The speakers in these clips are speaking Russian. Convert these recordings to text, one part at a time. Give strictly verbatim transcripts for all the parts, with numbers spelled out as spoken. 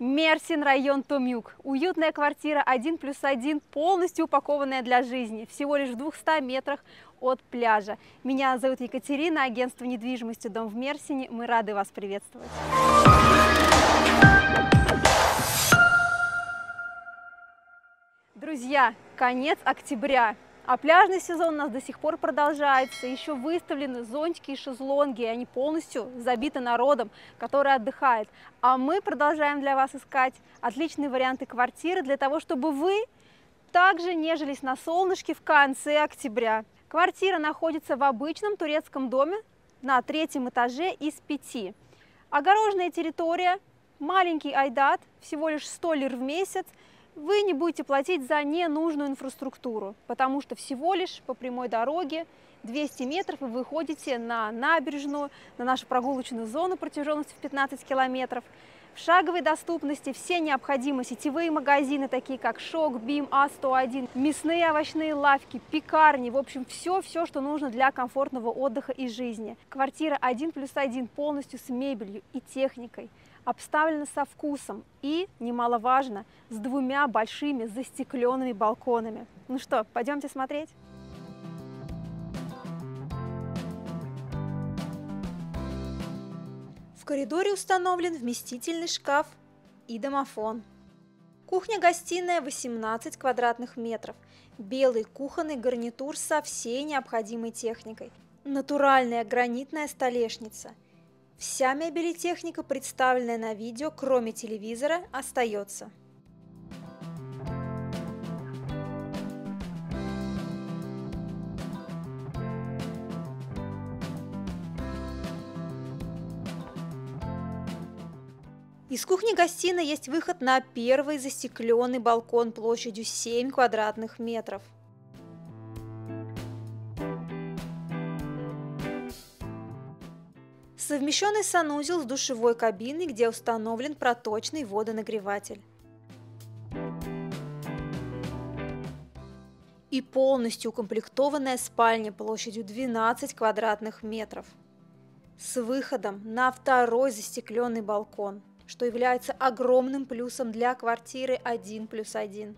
Мерсин, район Томюк. Уютная квартира один плюс один, полностью упакованная для жизни, всего лишь в двухстах метрах от пляжа. Меня зовут Екатерина, агентство недвижимости «Дом в Мерсине». Мы рады вас приветствовать. Друзья, конец октября. А пляжный сезон у нас до сих пор продолжается. Еще выставлены зонтики и шезлонги, и они полностью забиты народом, который отдыхает. А мы продолжаем для вас искать отличные варианты квартиры для того, чтобы вы также нежились на солнышке в конце октября. Квартира находится в обычном турецком доме на третьем этаже из пяти. Огороженная территория, маленький айдат, всего лишь сто лир в месяц. Вы не будете платить за ненужную инфраструктуру, потому что всего лишь по прямой дороге двести метров и вы выходите на набережную, на нашу прогулочную зону протяженностью в пятнадцать километров. В шаговой доступности все необходимые сетевые магазины, такие как Шок, Бим, А сто один, мясные овощные лавки, пекарни, в общем, все-все, что нужно для комфортного отдыха и жизни. Квартира один плюс один полностью с мебелью и техникой, обставлена со вкусом и, немаловажно, с двумя большими застекленными балконами. Ну что, пойдемте смотреть? В коридоре установлен вместительный шкаф и домофон. Кухня-гостиная восемнадцать квадратных метров. Белый кухонный гарнитур со всей необходимой техникой. Натуральная гранитная столешница. Вся мебель и техника, представленная на видео, кроме телевизора, остается. Из кухни-гостиной есть выход на первый застекленный балкон площадью семь квадратных метров. Совмещенный санузел с душевой кабиной, где установлен проточный водонагреватель. И полностью укомплектованная спальня площадью двенадцать квадратных метров. С выходом на второй застекленный балкон, что является огромным плюсом для квартиры один плюс один.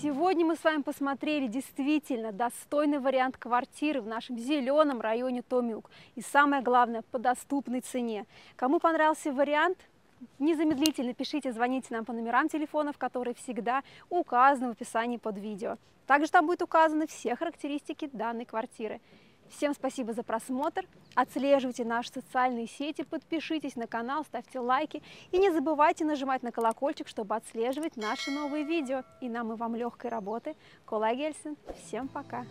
Сегодня мы с вами посмотрели действительно достойный вариант квартиры в нашем зеленом районе Томюк. И самое главное, по доступной цене. Кому понравился вариант, незамедлительно пишите, звоните нам по номерам телефонов, которые всегда указаны в описании под видео. Также там будут указаны все характеристики данной квартиры. Всем спасибо за просмотр, отслеживайте наши социальные сети, подпишитесь на канал, ставьте лайки и не забывайте нажимать на колокольчик, чтобы отслеживать наши новые видео. И нам и вам легкой работы. Колай Гельсин, всем пока!